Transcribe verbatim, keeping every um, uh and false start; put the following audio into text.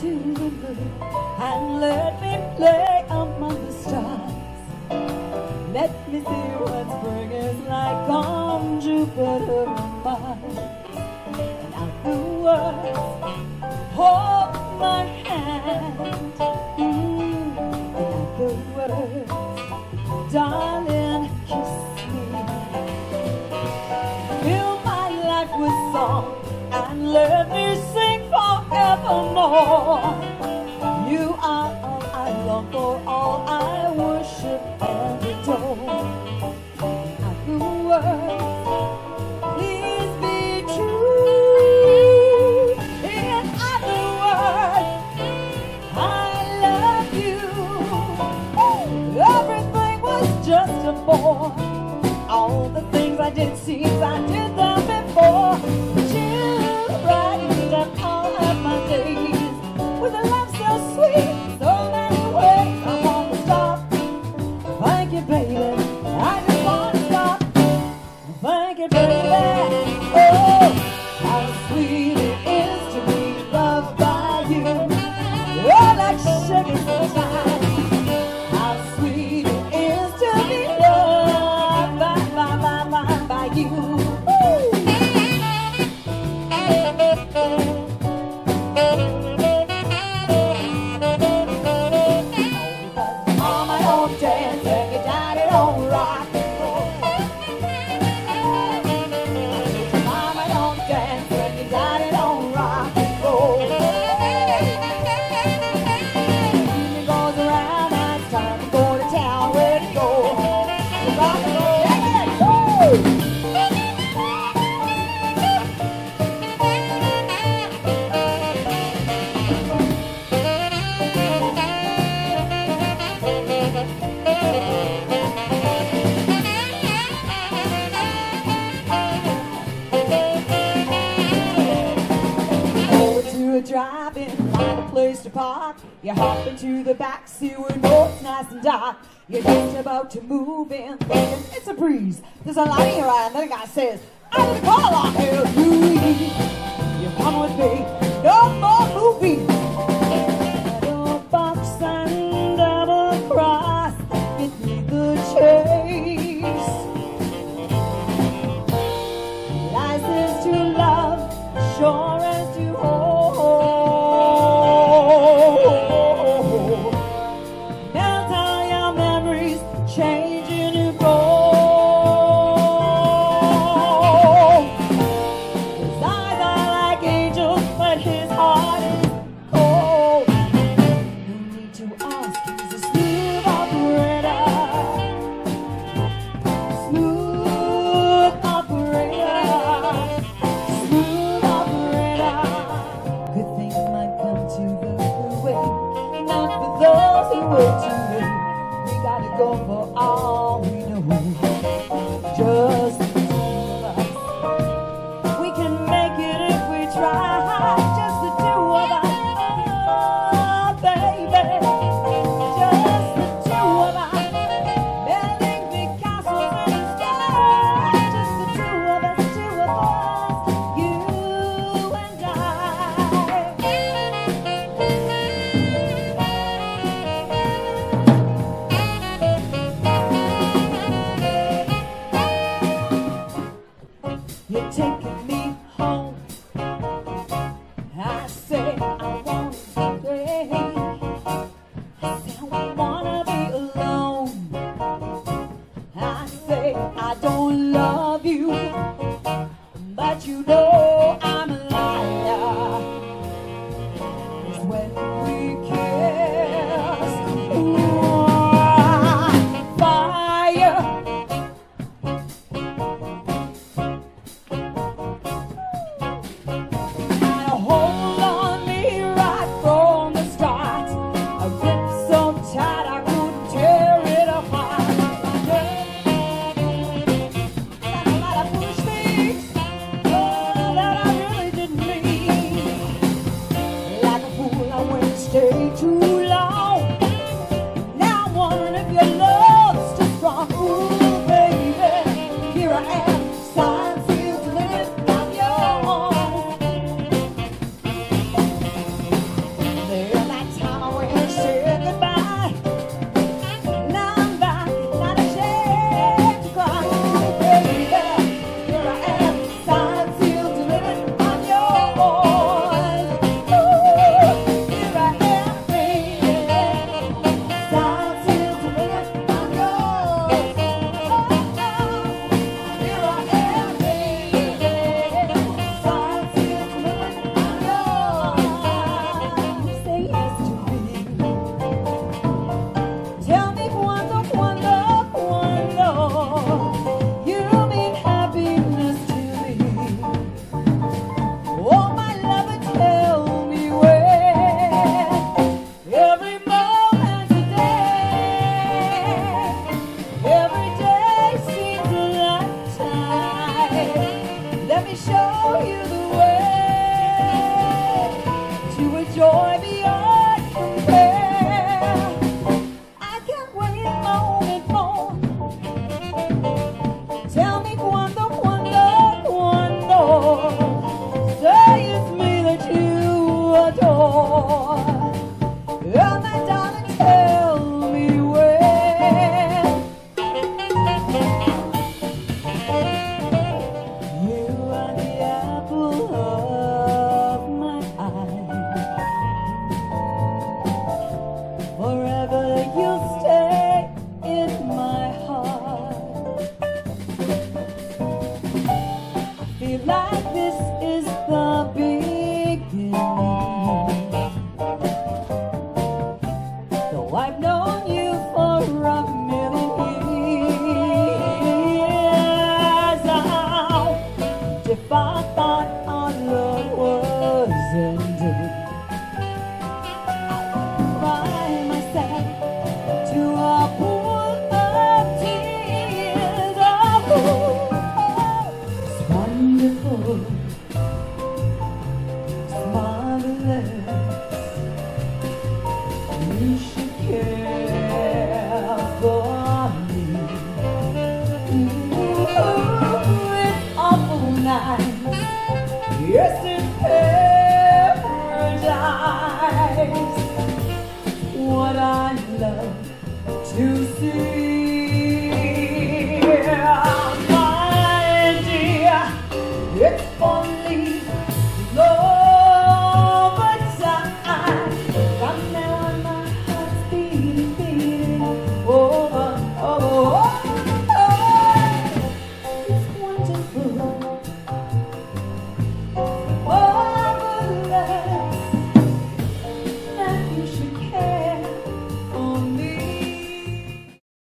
to remember, and let me play among the stars. Let me see what spring is like on Jupiter and Mars. And afterwards, hold my hand. Mm. And afterwards, darling, kiss me. Fill my life with song and let me sing forevermore. You are all I long for, all I worship and adore. Afterwards, please be true. In other words, I love you. Everything was just a bore. All the things I did seems I did them before. Driving, find a place to park. You hop into the backseat where you know it's nice and dark. You're just about to move in, thinking it's a breeze. There's a light in your eye, and then a guy says, "I'm gonna call on hell you." You're coming with me, no more movies. Double box and double cross, give me the chase. License to love, sure as to hold. Hold on me joy beyond compare. I can't wait a moment more. Tell me cuando, cuando, cuando. Say it's me that you adore. Oh, my darling, tell me when. You are the apple of my eye. Forever you'll stay in my heart. I feel like this is the beginning. I've known you for a million years. Out if I thought our love was ended, by myself to a pool of tears. Oh, it's wonderful, it's marvelous. You should care for me. Ooh, it's awful nice. Yes, in paradise. What I love to see.